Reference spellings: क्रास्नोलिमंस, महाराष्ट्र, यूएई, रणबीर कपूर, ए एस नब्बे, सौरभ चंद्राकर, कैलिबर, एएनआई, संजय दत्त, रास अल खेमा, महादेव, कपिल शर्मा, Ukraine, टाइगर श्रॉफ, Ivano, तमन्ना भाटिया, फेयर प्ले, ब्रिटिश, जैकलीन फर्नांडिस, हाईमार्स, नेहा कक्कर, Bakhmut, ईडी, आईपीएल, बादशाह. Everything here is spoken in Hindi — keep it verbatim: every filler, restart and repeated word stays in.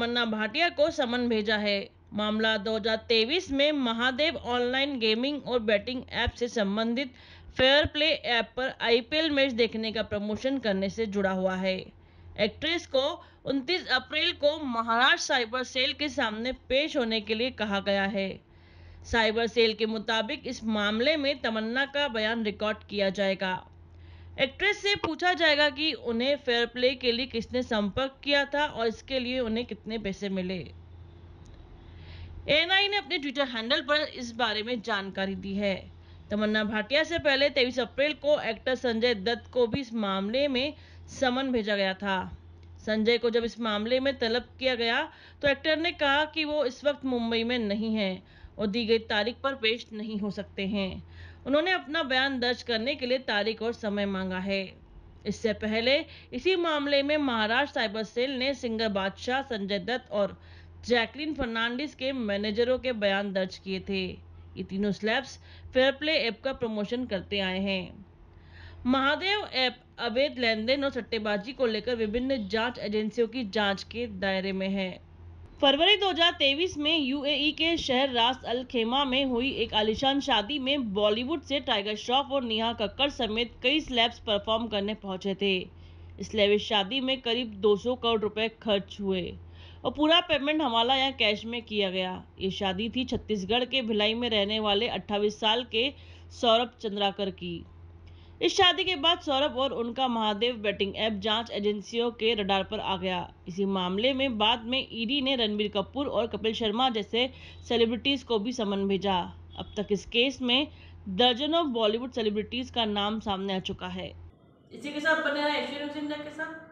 तमन्ना भाटिया को समन भेजा है। मामला दो हज़ार तेईस में महादेव ऑनलाइन गेमिंग और बैटिंग ऐप से संबंधित फेयर प्ले ऐप पर आईपीएल मैच देखने का प्रमोशन करने से जुड़ा हुआ है। एक्ट्रेस को उनतीस अप्रैल को महाराष्ट्र साइबर सेल के सामने पेश होने के लिए कहा गया है। साइबर सेल के मुताबिक इस मामले में तमन्ना का बयान रिकॉर्ड किया जाएगा। एक्ट्रेस से पूछा जाएगा कि उन्हें फेयर प्ले के लिए किसने संपर्क किया था और इसके लिए उन्हें कितने पैसे मिले। एएनआई ने अपने ट्विटर हैंडल पर इस बारे में जानकारी दी है। तमन्ना भाटिया से पहले तेईस अप्रैल को एक्टर संजय दत्त को भी इस मामले में समन भेजा गया था। संजय को जब इस मामले में तलब किया गया तो एक्टर ने कहा कि वो इस वक्त मुंबई में नहीं हैं और दी गई तारीख पर पेश नहीं हो सकते हैं। उन्होंने अपना बयान दर्ज करने के लिए तारीख और समय मांगा है। इससे पहले इसी मामले में महाराष्ट्र साइबर सेल ने सिंगर बादशाह, संजय दत्त और जैकलीन फर्नांडिस के मैनेजरों के बयान दर्ज किए थे। ये तीनों स्लैब्स फेयर प्ले ऐप का प्रमोशन करते आए हैं। महादेव ऐप अवैध लेन देन और सट्टेबाजी को लेकर विभिन्न जांच एजेंसियों की जांच के दायरे में है। फरवरी दो हज़ार तेईस में यूएई के शहर रास अल खेमा में हुई एक आलिशान शादी में बॉलीवुड से टाइगर श्रॉफ और नेहा कक्कर समेत कई स्लैब्स परफॉर्म करने पहुंचे थे। स्लैबिश शादी में करीब दो सौ करोड़ रुपए खर्च हुए और पूरा पेमेंट हवाला या कैश में किया गया। ये शादी थी छत्तीसगढ़ के भिलाई में रहने वाले अट्ठाईस साल के सौरभ चंद्राकर की। इस शादी के बाद सौरभ और उनका महादेव बैटिंग ऐप जांच एजेंसियों के रडार पर आ गया। इसी मामले में बाद में ईडी ने रणबीर कपूर और कपिल शर्मा जैसे सेलिब्रिटीज़ को भी समन भेजा। अब तक इस केस में दर्जनों बॉलीवुड सेलिब्रिटीज़ का नाम सामने आ चुका है। इसी के साथ बने रहिए एशिया न्यूज़ इंडिया के साथ।